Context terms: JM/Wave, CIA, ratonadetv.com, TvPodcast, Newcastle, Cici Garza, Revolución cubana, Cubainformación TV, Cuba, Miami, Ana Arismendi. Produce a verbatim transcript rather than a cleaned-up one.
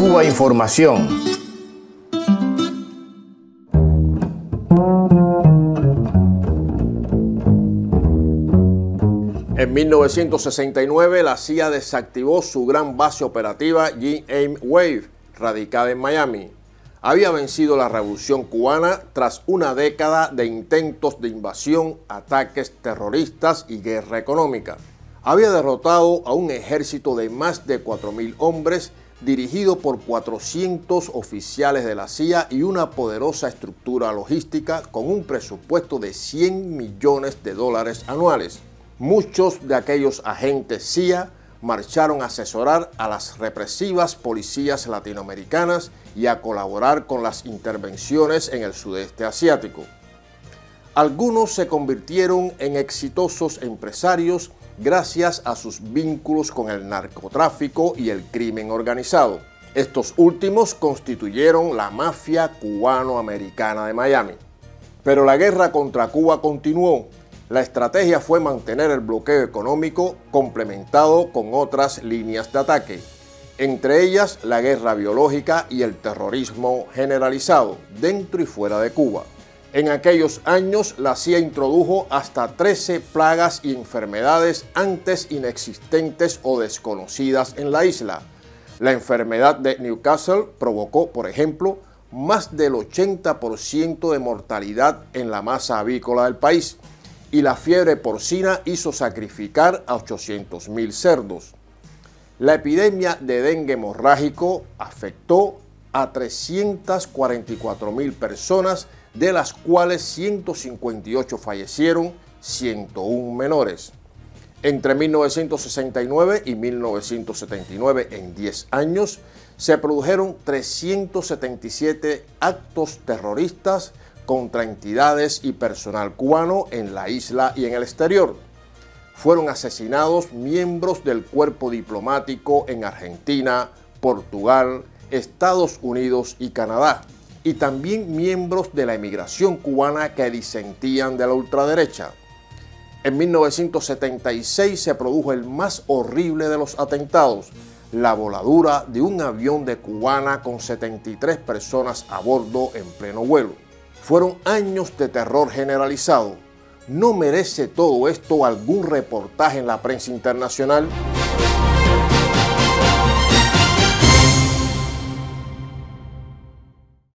Cuba Información. En mil novecientos sesenta y nueve, la C I A desactivó su gran base operativa J M Wave, radicada en Miami. Había vencido la Revolución Cubana tras una década de intentos de invasión, ataques terroristas y guerra económica. Había derrotado a un ejército de más de cuatro mil hombres, dirigido por cuatrocientos oficiales de la C I A y una poderosa estructura logística con un presupuesto de cien millones de dólares anuales. Muchos de aquellos agentes C I A marcharon a asesorar a las represivas policías latinoamericanas y a colaborar con las intervenciones en el sudeste asiático. Algunos se convirtieron en exitosos empresarios gracias a sus vínculos con el narcotráfico y el crimen organizado. Estos últimos constituyeron la mafia cubano-americana de Miami. Pero la guerra contra Cuba continuó. La estrategia fue mantener el bloqueo económico complementado con otras líneas de ataque, entre ellas la guerra biológica y el terrorismo generalizado dentro y fuera de Cuba. En aquellos años, la C I A introdujo hasta trece plagas y enfermedades antes inexistentes o desconocidas en la isla. La enfermedad de Newcastle provocó, por ejemplo, más del ochenta por ciento de mortalidad en la masa avícola del país. Y la fiebre porcina hizo sacrificar a ochocientos mil cerdos. La epidemia de dengue hemorrágico afectó a trescientas cuarenta y cuatro mil personas, de las cuales ciento cincuenta y ocho fallecieron, ciento uno menores. Entre mil novecientos sesenta y nueve y mil novecientos setenta y nueve, en diez años, se produjeron trescientos setenta y siete actos terroristas contra entidades y personal cubano en la isla y en el exterior. Fueron asesinados miembros del cuerpo diplomático en Argentina, Portugal, Estados Unidos y Canadá, y también miembros de la emigración cubana que disentían de la ultraderecha. En mil novecientos setenta y seis se produjo el más horrible de los atentados, la voladura de un avión de Cubana con setenta y tres personas a bordo en pleno vuelo. Fueron años de terror generalizado. ¿No merece todo esto algún reportaje en la prensa internacional?